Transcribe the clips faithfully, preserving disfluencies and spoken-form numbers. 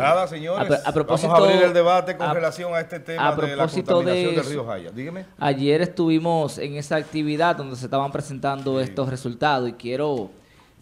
Nada, señores. A, a propósito, vamos a abrir el debate con a, relación a este tema a propósito de la contaminación de, del Río Jaya. Dígame. Ayer estuvimos en esa actividad donde se estaban presentando sí. estos resultados y quiero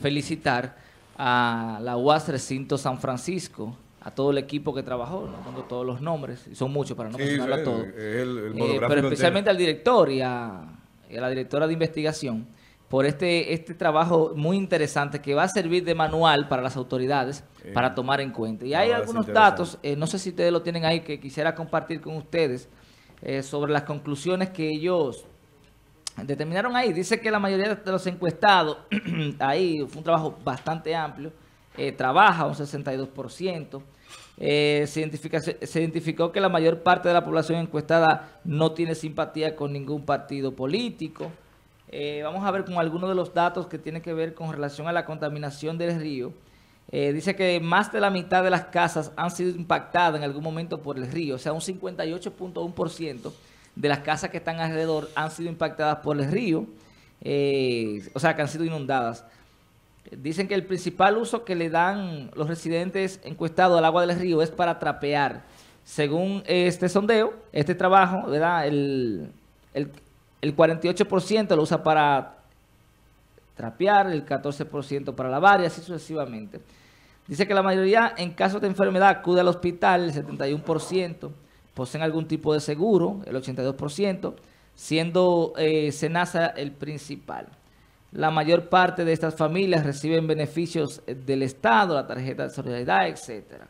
felicitar a la U A S Recinto San Francisco, a todo el equipo que trabajó, no pongo todos los nombres, y son muchos para no sí, mencionar a todos, el, el, el eh, pero especialmente entero. al director y a, y a la directora de investigación por este, este trabajo muy interesante que va a servir de manual para las autoridades eh, para tomar en cuenta. Y hay algunos datos, eh, no sé si ustedes lo tienen ahí, que quisiera compartir con ustedes eh, sobre las conclusiones que ellos determinaron ahí. Dice que la mayoría de los encuestados, ahí fue un trabajo bastante amplio, eh, trabaja un sesenta y dos por ciento. Eh, se, identifica, se identificó que la mayor parte de la población encuestada no tiene simpatía con ningún partido político. Eh, vamos a ver con algunos de los datos que tienen que ver con relación a la contaminación del río. Eh, dice que más de la mitad de las casas han sido impactadas en algún momento por el río, o sea, un cincuenta y ocho punto uno por ciento. de las casas que están alrededor han sido impactadas por el río, eh, o sea, que han sido inundadas. Dicen que el principal uso que le dan los residentes encuestados al agua del río es para trapear. Según este sondeo, este trabajo, ¿verdad? El, el, el cuarenta y ocho por ciento lo usa para trapear, el catorce por ciento para lavar y así sucesivamente. Dice que la mayoría en casos de enfermedad acude al hospital, el setenta y uno por ciento. Poseen algún tipo de seguro, el ochenta y dos por ciento, siendo eh, SENASA el principal. La mayor parte de estas familias reciben beneficios del Estado, la tarjeta de solidaridad, etcétera.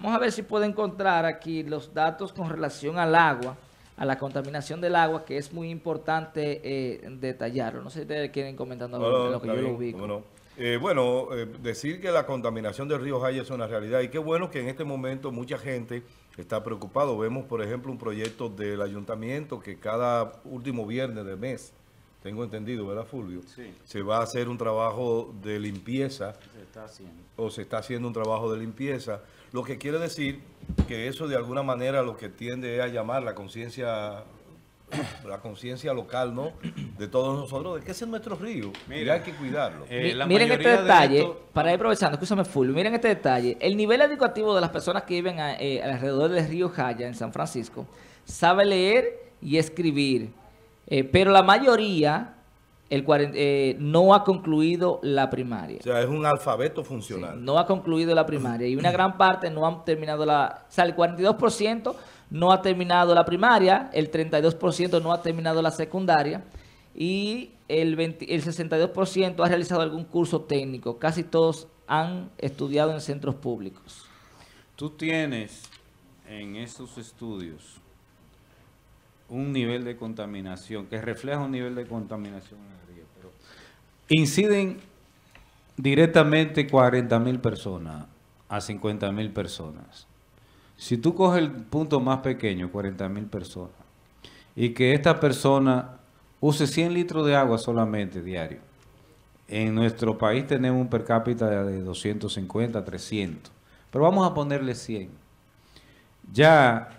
Vamos a ver si puedo encontrar aquí los datos con relación al agua, a la contaminación del agua, que es muy importante eh, detallarlo. No sé si ustedes quieren comentar algo no, de lo que yo lo ubico. Bueno, eh, bueno eh, decir que la contaminación del Río Jaya es una realidad y qué bueno que en este momento mucha gente está preocupado. Vemos, por ejemplo, un proyecto del ayuntamiento que cada último viernes de mes, tengo entendido, ¿verdad, Fulvio? Sí. Se va a hacer un trabajo de limpieza. Se está haciendo. O se está haciendo un trabajo de limpieza. Lo que quiere decir que eso de alguna manera lo que tiende es a llamar la conciencia la conciencia local, ¿no? De todos nosotros, de que ese es nuestro río. Mira, hay que cuidarlo. Eh, la miren este detalle, de esto... para ir aprovechando, escúchame Fulvio, miren este detalle. El nivel educativo de las personas que viven a, eh, alrededor del Río Jaya, en San Francisco, sabe leer y escribir, eh, pero la mayoría, el eh, no ha concluido la primaria. O sea, es un alfabeto funcional. Sí, no ha concluido la primaria y una gran parte no han terminado la... O sea, el cuarenta y dos por ciento... no ha terminado la primaria, el treinta y dos por ciento no ha terminado la secundaria y el, veinte, el sesenta y dos por ciento ha realizado algún curso técnico. Casi todos han estudiado en centros públicos. Tú tienes en esos estudios un nivel de contaminación que refleja un nivel de contaminación en el río, pero inciden directamente cuarenta mil personas a cincuenta mil personas. Si tú coges el punto más pequeño, cuarenta mil personas, y que esta persona use cien litros de agua solamente diario, en nuestro país tenemos un per cápita de doscientos cincuenta, trescientos, pero vamos a ponerle cien. Ya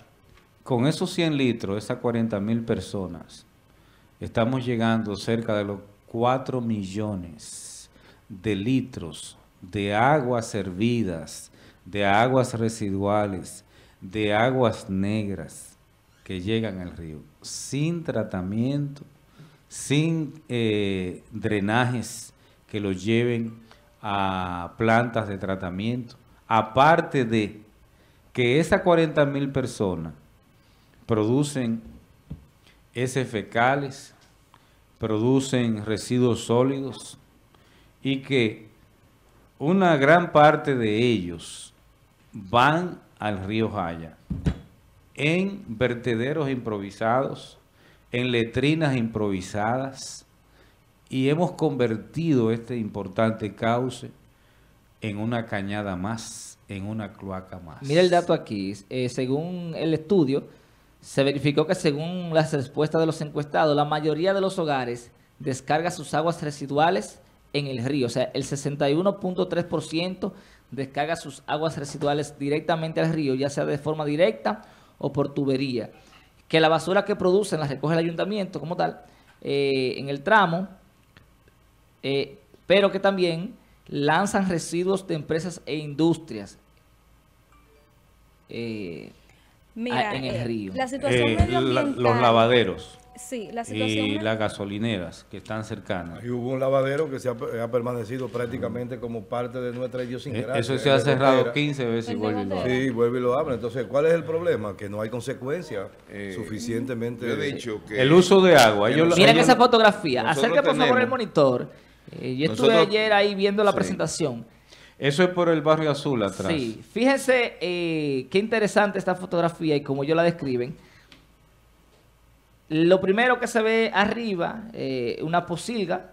con esos cien litros, esas cuarenta mil personas, estamos llegando cerca de los cuatro millones de litros de aguas servidas, de aguas residuales, de aguas negras que llegan al río, sin tratamiento, sin eh, drenajes que los lleven a plantas de tratamiento. Aparte de que esas cuarenta mil personas producen heces fecales, producen residuos sólidos y que una gran parte de ellos van al Río Jaya en vertederos improvisados, en letrinas improvisadas, y hemos convertido este importante cauce en una cañada más, en una cloaca más. Mira el dato aquí, eh, según el estudio, se verificó que según las respuestas de los encuestados, la mayoría de los hogares descarga sus aguas residuales en el río, o sea, el sesenta y uno punto tres por ciento descarga sus aguas residuales directamente al río, ya sea de forma directa o por tubería. Que la basura que producen la recoge el ayuntamiento como tal, eh, en el tramo, eh, pero que también lanzan residuos de empresas e industrias. eh, Mira, a, en el río? La situación eh, medioambiental, la, los lavaderos. Sí, la situación y las gasolineras que están cercanas. Y hubo un lavadero que se ha, ha permanecido prácticamente como parte de nuestra idiosincrasia. Eso se ha cerrado quince veces y vuelve y lo abre. Sí, vuelve y lo abre. Entonces, ¿cuál es el problema? Que no hay consecuencias eh, suficientemente. Yo he dicho que el uso de agua. Ellos, miren ellos, esa fotografía. Acerca por favor el monitor. Eh, yo nosotros, estuve ayer ahí viendo la sí. presentación. Eso es por el barrio azul atrás. Sí, fíjense eh, qué interesante esta fotografía y como yo la describen. Lo primero que se ve arriba, eh, una posilga,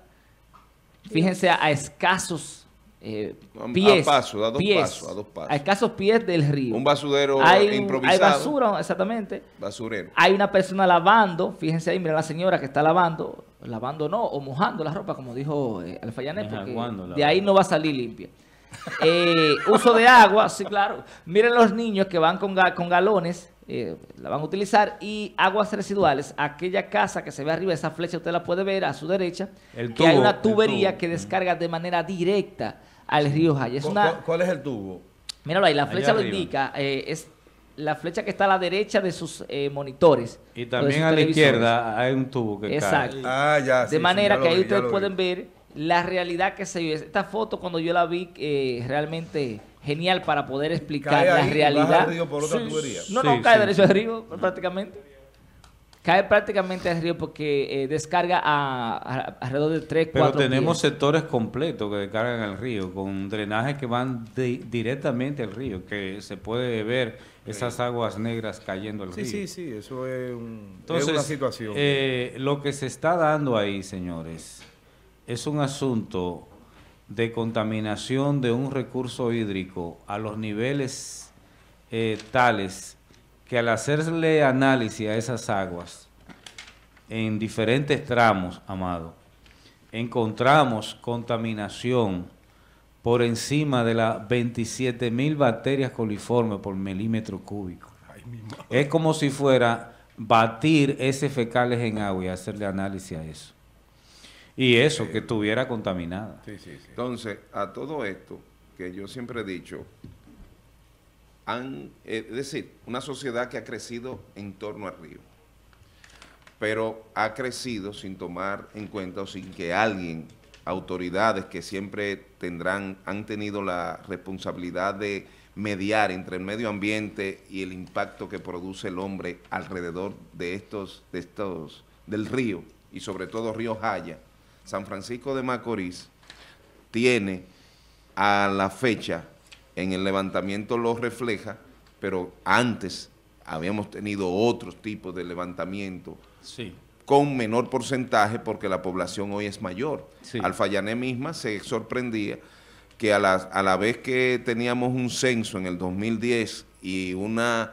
fíjense a, a escasos eh, pies, a, paso, a, dos pies paso, a dos pasos, a escasos pies del río. Un basurero hay, improvisado. Hay basura, exactamente. Basurero. Hay una persona lavando, fíjense ahí, mira la señora que está lavando, lavando no, o mojando la ropa, como dijo eh, Alfayané, porque de va. ahí no va a salir limpia. eh, uso de agua, sí, claro. Miren los niños que van con, ga con galones. Eh, la van a utilizar. Y aguas residuales, aquella casa que se ve arriba, esa flecha usted la puede ver a su derecha, el que tubo, hay una tubería que descarga de manera directa al río Jaya. Es una, ¿Cuál es el tubo? Míralo ahí, la flecha lo indica, eh, es la flecha que está a la derecha de sus eh, monitores. Y también a la izquierda hay un tubo que Exacto. cae. Ah, ya, sí, de manera sí, que ahí vi, ustedes pueden vi. ver la realidad que se vive. Esta foto cuando yo la vi, eh, realmente... genial para poder explicar la realidad. No, no, cae derecho al río prácticamente. Cae prácticamente al río porque eh, descarga a, a, alrededor de tres, cuatro Pero tenemos pies. sectores completos que descargan al río con drenajes que van de, directamente al río, que se puede ver esas aguas negras cayendo al río. Sí, sí, sí, eso es, un, Entonces, es una situación. Eh, lo que se está dando ahí, señores, es un asunto de contaminación de un recurso hídrico a los niveles eh, tales que al hacerle análisis a esas aguas en diferentes tramos, Amado, encontramos contaminación por encima de las veintisiete mil bacterias coliformes por milímetro cúbico. Ay, mi madre. Es como si fuera batir ese fecales en agua y hacerle análisis a eso. Y eso, que estuviera contaminada. Sí, sí, sí. Entonces, a todo esto, que yo siempre he dicho, han, eh, es decir, una sociedad que ha crecido en torno al río, pero ha crecido sin tomar en cuenta o sin que alguien, autoridades que siempre tendrán, han tenido la responsabilidad de mediar entre el medio ambiente y el impacto que produce el hombre alrededor de estos, de estos, del río, y sobre todo Río Jaya. San Francisco de Macorís tiene a la fecha, en el levantamiento lo refleja, pero antes habíamos tenido otros tipos de levantamiento sí. con menor porcentaje porque la población hoy es mayor. Sí. Alfayané misma se sorprendía que a la, a la vez que teníamos un censo en el dos mil diez y una...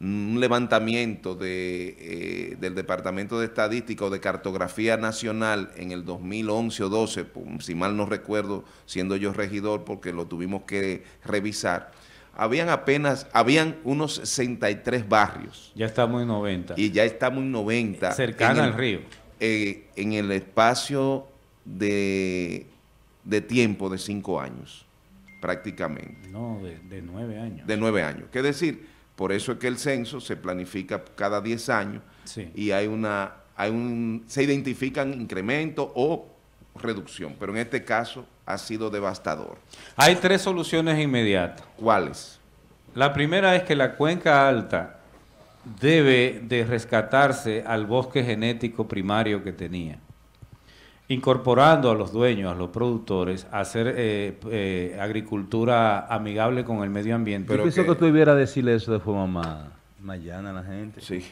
un levantamiento de, eh, del Departamento de Estadística o de Cartografía Nacional en el dos mil once o doce, si mal no recuerdo, siendo yo regidor porque lo tuvimos que revisar, habían apenas, habían unos sesenta y tres barrios. Ya estamos en noventa. Y ya estamos en noventa. Cercana al río. Eh, en el espacio de, de tiempo de cinco años, prácticamente. No, de, de nueve años. De nueve años. ¿Qué decir? Por eso es que el censo se planifica cada diez años sí. y hay una, hay un, se identifican incrementos o reducción, pero en este caso ha sido devastador. Hay tres soluciones inmediatas. ¿Cuáles? La primera es que la cuenca alta debe de rescatarse al bosque genético primario que tenía, incorporando a los dueños, a los productores, a hacer eh, eh, agricultura amigable con el medio ambiente. Pero yo pienso que, que tú debieras decirle eso de forma más, más llana a la gente. Sí,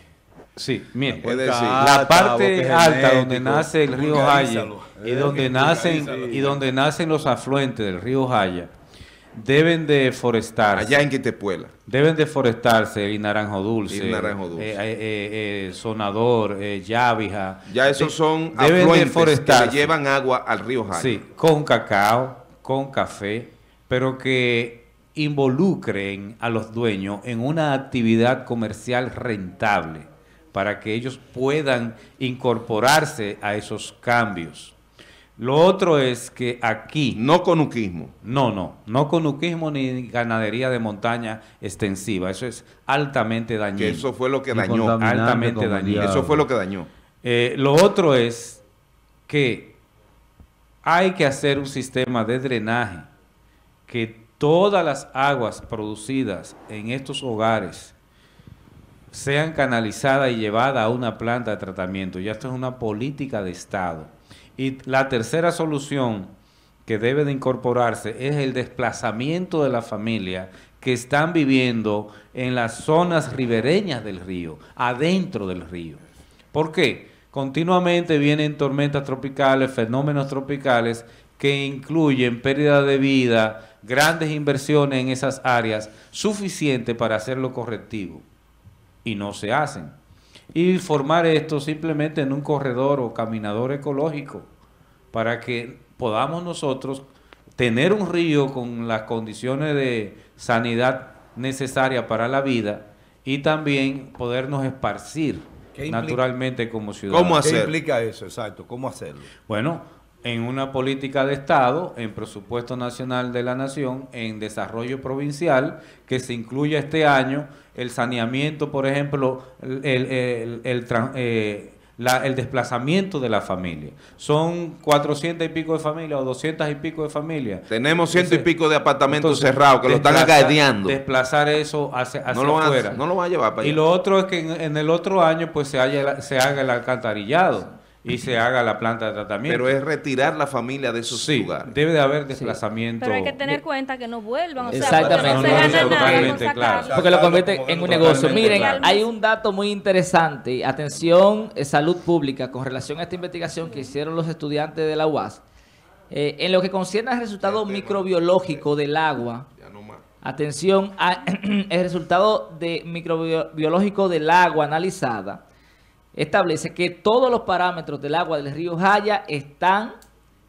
sí, mire, la, decir, la parte alta genético, donde nace el río Jaya y donde, nacen, y donde nacen los afluentes del río Jaya, deben de forestarse. Allá en Quitepuela. Deben de forestarse, y naranjo dulce, y naranjo dulce. Eh, eh, eh, sonador, eh, llavija. Ya esos son de, afluentes que le llevan agua al río Jaya. Sí, con cacao, con café, pero que involucren a los dueños en una actividad comercial rentable para que ellos puedan incorporarse a esos cambios. Lo otro es que aquí... No conuquismo. No, no, no conuquismo ni ganadería de montaña extensiva. Eso es altamente dañino. Que eso fue lo que dañó. Altamente dañino. Eso fue lo que dañó. Eh, lo otro es que hay que hacer un sistema de drenaje que todas las aguas producidas en estos hogares sean canalizadas y llevadas a una planta de tratamiento. Ya esto es una política de Estado. Y la tercera solución que debe de incorporarse es el desplazamiento de la familia que están viviendo en las zonas ribereñas del río, adentro del río. ¿Por qué? Continuamente vienen tormentas tropicales, fenómenos tropicales que incluyen pérdida de vida, grandes inversiones en esas áreas, suficiente para hacerlo correctivo. Y no se hacen. Y formar esto simplemente en un corredor o caminador ecológico para que podamos nosotros tener un río con las condiciones de sanidad necesarias para la vida y también podernos esparcir naturalmente como ciudadanos. ¿Cómo hacer? ¿Qué implica eso? Exacto, ¿cómo hacerlo? Bueno, en una política de Estado, en presupuesto nacional de la nación, en desarrollo provincial, que se incluya este año el saneamiento, por ejemplo, el, el, el, el, eh, la, el desplazamiento de la familia. Son cuatrocientas y pico de familias o doscientas y pico de familias. Tenemos ciento entonces, y pico de apartamentos entonces, cerrados que lo están acaeteando. Desplazar eso hacia, hacia no lo afuera. A, no lo van a llevar para allá. Y lo otro es que en, en el otro año pues se, haya, se haga el alcantarillado y se haga la planta de tratamiento. Pero es retirar la familia de esos sí, lugares. Debe de haber desplazamiento. Sí. Pero hay que tener cuenta que no vuelvan. O exactamente. Sea, no, no, se no, gana no, nada con claro. Porque lo convierte en un negocio. Miren, claro. Hay un dato muy interesante. Atención, eh, salud pública, con relación a esta investigación que hicieron los estudiantes de la U A S. Eh, en lo que concierne al resultado este microbiológico del agua, ya no más. Atención, a, el resultado de microbiológico del agua analizada establece que todos los parámetros del agua del río Jaya están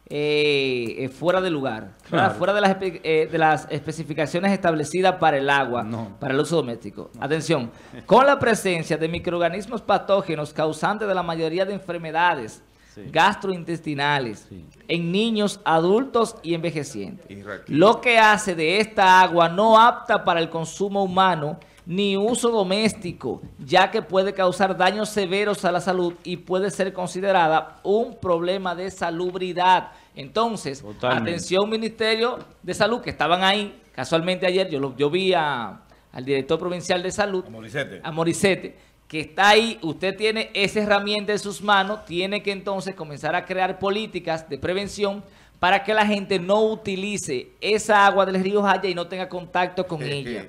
eh, fuera de lugar, claro. Fuera de las, eh, de las especificaciones establecidas para el agua, no. Para el uso doméstico. No. Atención, con la presencia de microorganismos patógenos causantes de la mayoría de enfermedades sí. gastrointestinales sí. en niños, adultos y envejecientes, Irraquí. Lo que hace de esta agua no apta para el consumo humano ni uso doméstico, ya que puede causar daños severos a la salud y puede ser considerada un problema de salubridad. Entonces, totalmente. Atención Ministerio de Salud, que estaban ahí, casualmente ayer, yo, lo, yo vi a, al director provincial de salud, a Moricete. a Moricete, que está ahí, usted tiene esa herramienta en sus manos, tiene que entonces comenzar a crear políticas de prevención para que la gente no utilice esa agua del río Jaya y no tenga contacto con ella.